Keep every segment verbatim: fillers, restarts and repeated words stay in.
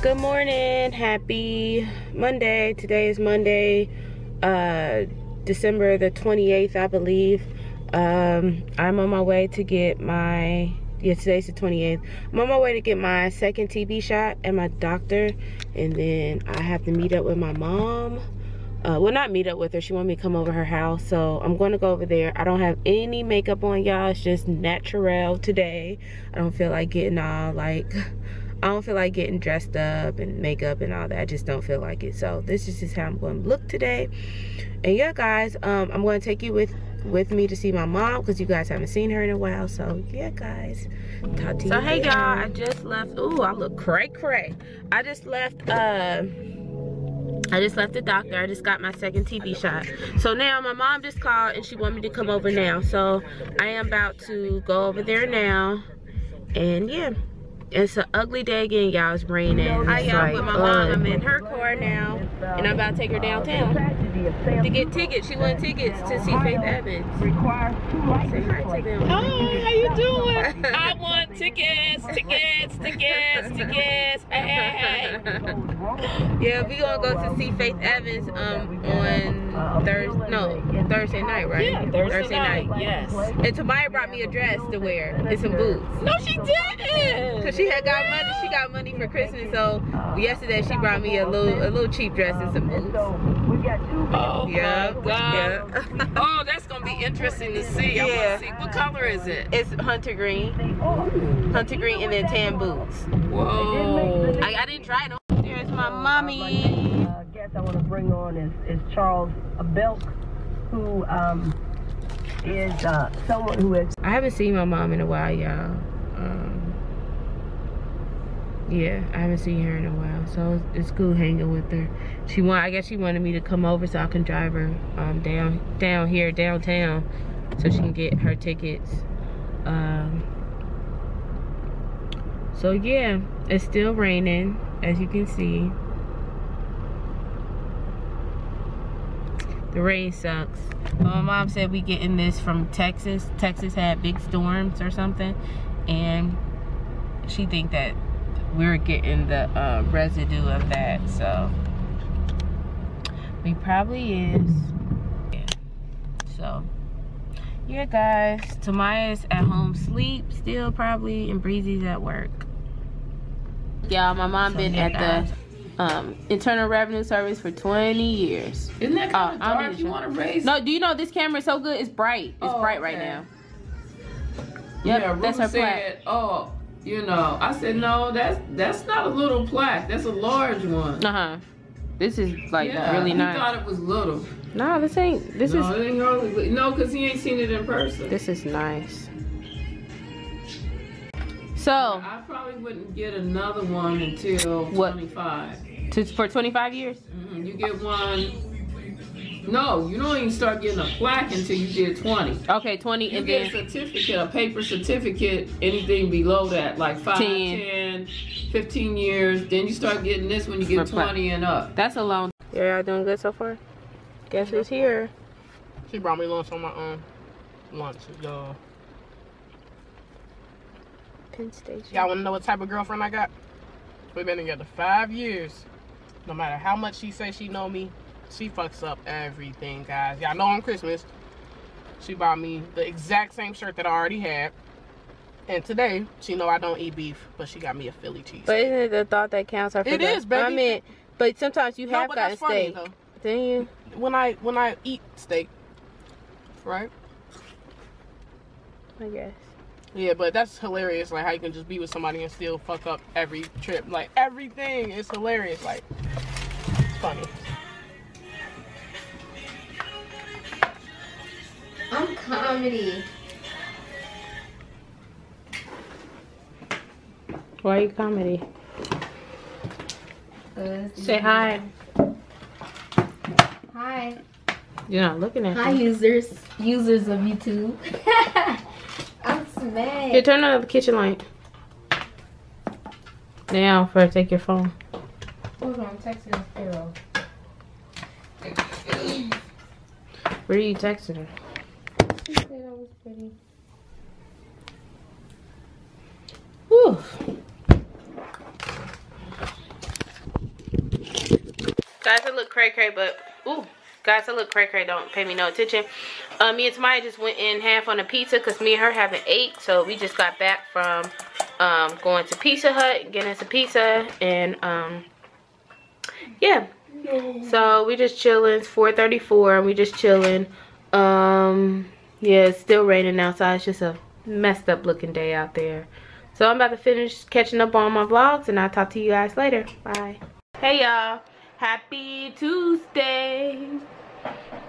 Good morning, happy Monday. Today is Monday, uh, December the twenty-eighth, I believe. Um, I'm on my way to get my, yeah, today's the twenty-eighth. I'm on my way to get my second T B shot at my doctor, and then I have to meet up with my mom. Uh, well, not meet up with her, she wanted me to come over her house, so I'm going to go over there. I don't have any makeup on, y'all. It's just natural today. I don't feel like getting all like... I don't feel like getting dressed up and makeup and all that. I just don't feel like it. So this is just how I'm going to look today. And yeah, guys, um, I'm going to take you with with me to see my mom because you guys haven't seen her in a while. So yeah, guys, talk to you. So hey, y'all, I just left. Ooh, I look cray cray. I just left. Uh, I just left the doctor. I just got my second T B shot. So now my mom just called and she wanted me to come over now. So I am about to go over there now. And yeah. It's an ugly day again, y'all. It's raining. I y'all with my mom. I'm in her car now, and I'm about to take her downtown to get tickets. She wants tickets to see Faith Evans. Say hi to them. Hi, how you doing? I want tickets, tickets, tickets, tickets. Hey, hey, hey. Yeah, we gonna go to see Faith Evans um on Thursday. No, Thursday night, right? Yeah, Thursday, Thursday night. night. Yes. And Tamaya brought me a dress to wear and some boots. No, she didn't. Cause she had got money. She got money for Christmas, so yesterday she brought me a little a little cheap dress and some boots. Oh yeah, yeah. Oh, that's gonna be interesting to see. Yeah. See. What color is it? It's hunter green. Hunter green and then tan boots. Whoa. I, I didn't try it on. There's my mommy. Uh, guest I want to bring on is, is Charles Belk, who um is uh someone who is. I haven't seen my mom in a while, y'all. Yeah, I haven't seen her in a while, so it's cool hanging with her. She want, I guess she wanted me to come over so I can drive her um, down, down here, downtown, so she can get her tickets. Um, so yeah, it's still raining, as you can see. The rain sucks. My mom said we getting this from Texas. Texas had big storms or something, and she think that we're getting the uh, residue of that, so we probably is. Yeah. So yeah, guys, Tamaya's at home sleep still probably, and Breezy's at work. Y'all, my mom so been at guys. the um, Internal Revenue Service for twenty years. Isn't that kind of dark? Oh, you want to raise? No, do you know this camera is so good? It's bright. It's oh, bright okay. right now. Yep, yeah, that's her said, Oh. You know, I said no. That's that's not a little plaque. That's a large one. Uh huh. This is like yeah, really nice. I thought it was little. No, this ain't. This no, is. It ain't hardly, no, cause he ain't seen it in person. This is nice. So I probably wouldn't get another one until what? twenty-five. To, for twenty-five years. Mm-hmm. You get one. No, you don't even start getting a plaque until you get twenty. Okay, twenty. You and get then... a certificate, a paper certificate, anything below that, like five, ten, fifteen years. Then you start getting this when you get twenty and up. That's a long time. Yeah, y'all doing good so far? Guess who's here? She brought me lunch on my own. Lunch, y'all. Penn Station. Y'all want to know what type of girlfriend I got? We've been together five years. No matter how much she says she know me, she fucks up everything, guys. Y'all know on Christmas, she bought me the exact same shirt that I already had. And today, she know I don't eat beef, but she got me a Philly cheese. But isn't it the thought that counts? I forgot. It is, baby. I mean, but sometimes you have no, gotten steak. Funny, then you... When I, when I eat steak, right? I guess. Yeah, but that's hilarious. Like, how you can just be with somebody and still fuck up every trip. Like, everything is hilarious. Like, it's funny. I'm comedy. Why are you comedy? Uh, Say hi. Hi. You're not looking at me. Hi, users. Users of YouTube. I'm smashed. Here, turn on the kitchen light. Now, for take your phone. Hold on, I'm texting this girl. Where are you texting her? She said I was pretty. Whew. Guys, I look cray cray, but ooh, guys, I look cray cray. Don't pay me no attention. Uh, me and Tamaya just went in half on a pizza because me and her haven't ate, so we just got back from um, going to Pizza Hut, getting some pizza, and um, yeah. So we just chilling. It's four thirty-four, and we just chilling. Um, yeah, it's still raining outside. It's just a messed up looking day out there. So I'm about to finish catching up on my vlogs, and I'll talk to you guys later. Bye. Hey y'all, happy Tuesday.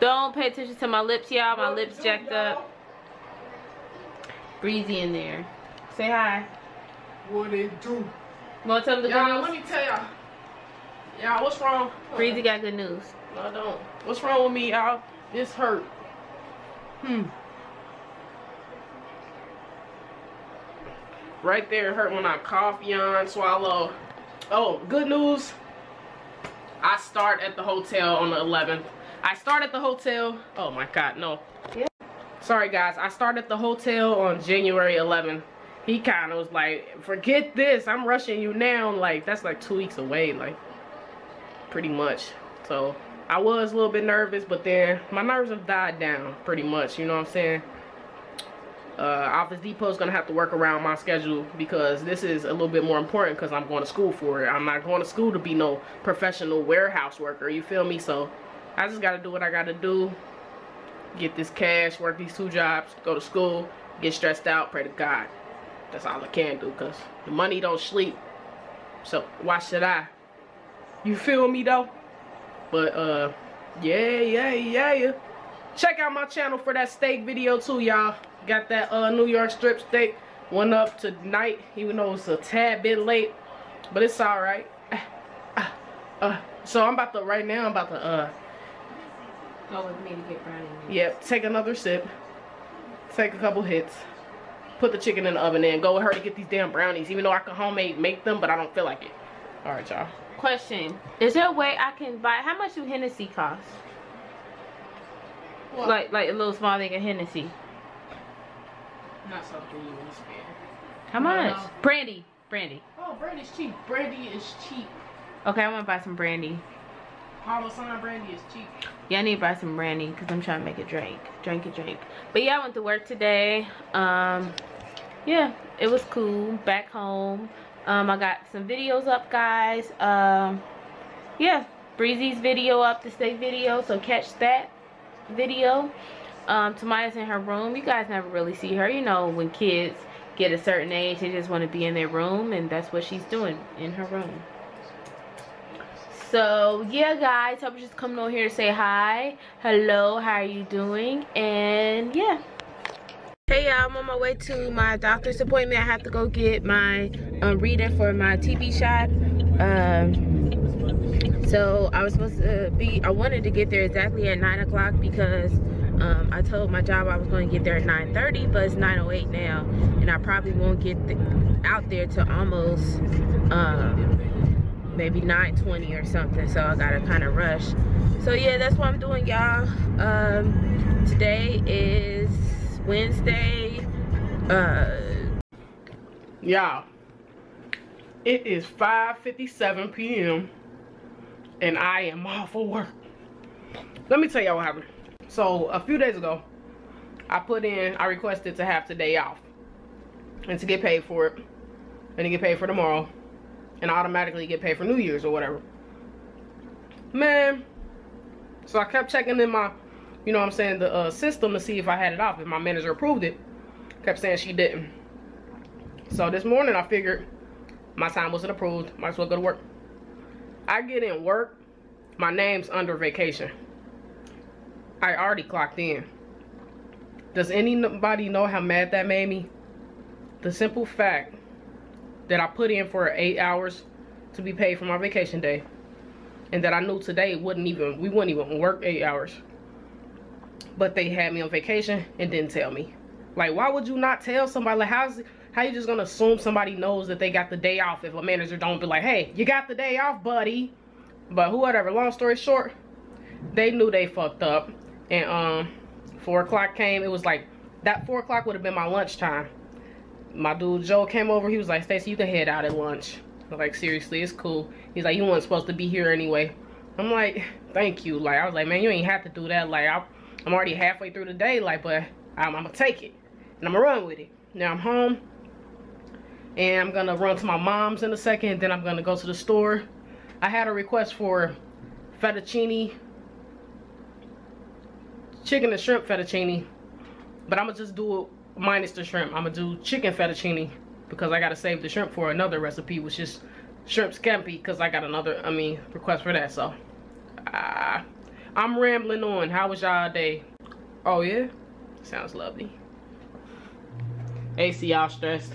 Don't pay attention to my lips, y'all. My lips jacked up. Breezy in there. Say hi. What they do? Want to tell them the good news? Let me tell y'all. Y'all, what's wrong? Breezy got good news. No, I don't. What's wrong with me, y'all? This hurt. Hmm. Right there, it hurt when I cough, yawn, swallow. Oh, good news. I start at the hotel on the eleventh. I start at the hotel. Oh my God, no. Yeah. Sorry guys, I start at the hotel on January eleventh. He kind of was like, forget this, I'm rushing you now. Like, that's like two weeks away, like, pretty much. So, I was a little bit nervous, but then my nerves have died down, pretty much, you know what I'm saying? Uh, Office Depot is going to have to work around my schedule because this is a little bit more important because I'm going to school for it. I'm not going to school to be no professional warehouse worker, you feel me? So, I just got to do what I got to do, get this cash, work these two jobs, go to school, get stressed out, pray to God. That's all I can do because the money don't sleep. So, why should I? You feel me, though? But, uh, yeah, yeah, yeah. Check out my channel for that steak video, too, y'all. Got that uh, New York strip steak. Went up tonight, even though it's a tad bit late. But it's all right. Uh, uh, uh. So, I'm about to, right now, I'm about to, uh. Go with me to get brownies. Yep, take another sip. Take a couple hits. Put the chicken in the oven and go with her to get these damn brownies. Even though I can homemade make them, but I don't feel like it. All right, y'all. Question. Is there a way I can buy, how much do Hennessy cost? What? Like, like a little small thing of Hennessy. Not something you want to spend. How much? No. Brandy. Brandy. Oh, brandy's cheap. Brandy is cheap. Okay, I want to buy some brandy. Parmesan brandy is cheap. Yeah, I need to buy some brandy because I'm trying to make a drink. Drink a drink. But yeah, I went to work today. Um, yeah, it was cool. Back home. Um, I got some videos up, guys. Um, yeah, Breezy's video up, the steak video. So catch that video. Um, Tamaya's in her room. You guys never really see her. You know, when kids get a certain age, they just want to be in their room. And that's what she's doing in her room. So, yeah, guys. I was just coming on here to say hi. Hello. How are you doing? And, yeah. Hey y'all, I'm on my way to my doctor's appointment. I have to go get my um, reading for my T B shot. Um, so I was supposed to be, I wanted to get there exactly at nine o'clock because um, I told my job I was going to get there at nine thirty, but it's nine oh eight now. And I probably won't get th out there till almost um, maybe nine twenty or something. So I got to kind of rush. So yeah, that's what I'm doing, y'all. Um, today is Wednesday. uh y'all, it is five fifty-seven p m and I am off for work. Let me tell y'all what happened. So a few days ago I put in I requested to have today off and to get paid for it and to get paid for tomorrow and automatically get paid for New Year's or whatever, man. So I kept checking in my, you know what I'm saying, the uh, system to see if I had it off, if my manager approved it. Kept saying she didn't. So this morning I figured my time wasn't approved, might as well go to work. I get in work, my name's under vacation. I already clocked in. Does anybody know how mad that made me? The simple fact that I put in for eight hours to be paid for my vacation day and that I knew today wouldn't even, we wouldn't even work eight hours. But they had me on vacation and didn't tell me. Like, why would you not tell somebody? Like, how's how you just gonna assume somebody knows that they got the day off if a manager don't be like, hey, you got the day off, buddy? But whatever. Long story short, they knew they fucked up. And um, four o'clock came. It was like that. Four o'clock would have been my lunchtime. My dude Joe came over. He was like, Stacey, you can head out at lunch. I was like, seriously, it's cool. He's like, you weren't supposed to be here anyway. I'm like, thank you. Like, I was like, man, you ain't have to do that. Like, I, I'm already halfway through the day. Like, but I'm, I'm gonna take it and I'm gonna run with it. Now I'm home and I'm gonna run to my mom's in a second. And then I'm gonna go to the store. I had a request for fettuccine, chicken and shrimp fettuccine, but I'm gonna just do it minus the shrimp. I'm gonna do chicken fettuccine because I gotta save the shrimp for another recipe, which is shrimp scampi, because I got another, I mean, request for that. So uh, I'm rambling on. How was y'all day? Oh yeah, sounds lovely. A C, y'all stressed.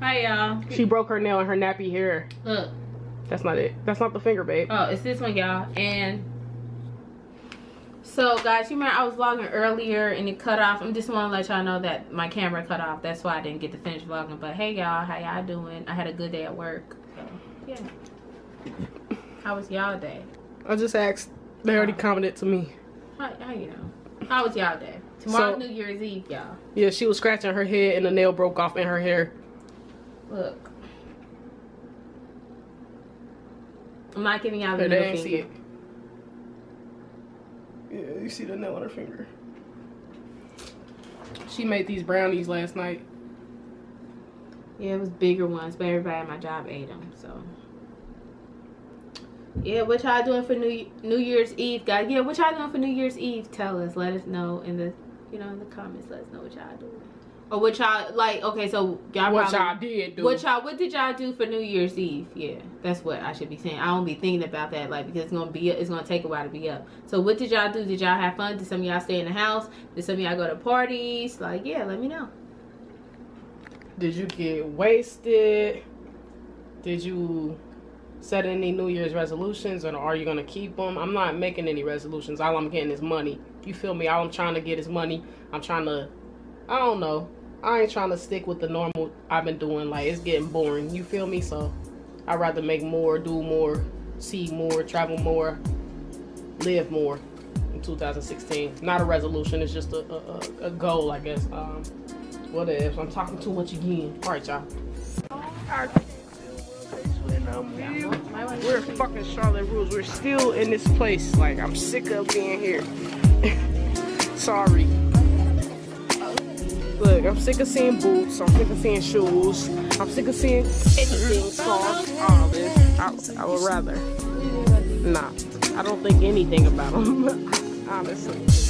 Hi y'all. She broke her nail in her nappy hair. Look, that's not it. That's not the finger, babe. Oh, it's this one, y'all. And so guys, you remember I was vlogging earlier and it cut off. I just want to let y'all know that my camera cut off. That's why I didn't get to finish vlogging. But hey y'all, how y'all doing? I had a good day at work. So yeah. How was y'all day? I just asked. They already commented to me. How, how you know? How was y'all day? Tomorrow's so, New Year's Eve, y'all. Yeah, she was scratching her head and the nail broke off in her hair. Look. I'm not giving y'all the middle finger. They didn't see it. Yeah, you see the nail on her finger. She made these brownies last night. Yeah, it was bigger ones, but everybody at my job ate them, so. Yeah, what y'all doing for New New Year's Eve, guys? Yeah, what y'all doing for New Year's Eve? Tell us. Let us know in the, you know, in the comments. Let us know what y'all doing. Or what y'all, like, okay, so y'all What y'all did do. What y'all, what did y'all do for New Year's Eve? Yeah, that's what I should be saying. I don't be thinking about that, like, because it's going to be, it's going to take a while to be up. So what did y'all do? Did y'all have fun? Did some of y'all stay in the house? Did some of y'all go to parties? Like, yeah, let me know. Did you get wasted? Did you set any New Year's resolutions, or are you going to keep them? I'm not making any resolutions. All I'm getting is money. You feel me? All I'm trying to get is money. I'm trying to, I don't know. I ain't trying to stick with the normal I've been doing. Like, it's getting boring. You feel me? So I'd rather make more, do more, see more, travel more, live more in two thousand sixteen. Not a resolution. It's just a, a, a goal, I guess. Um, what if I'm talking too much again? All right, y'all. We're in fucking Charlotte Rules. We're still in this place. Like, I'm sick of being here. Sorry. Look, I'm sick of seeing boots, I'm sick of seeing shoes, I'm sick of seeing anything, songs, all this. I, I would rather. Nah, I don't think anything about them, honestly.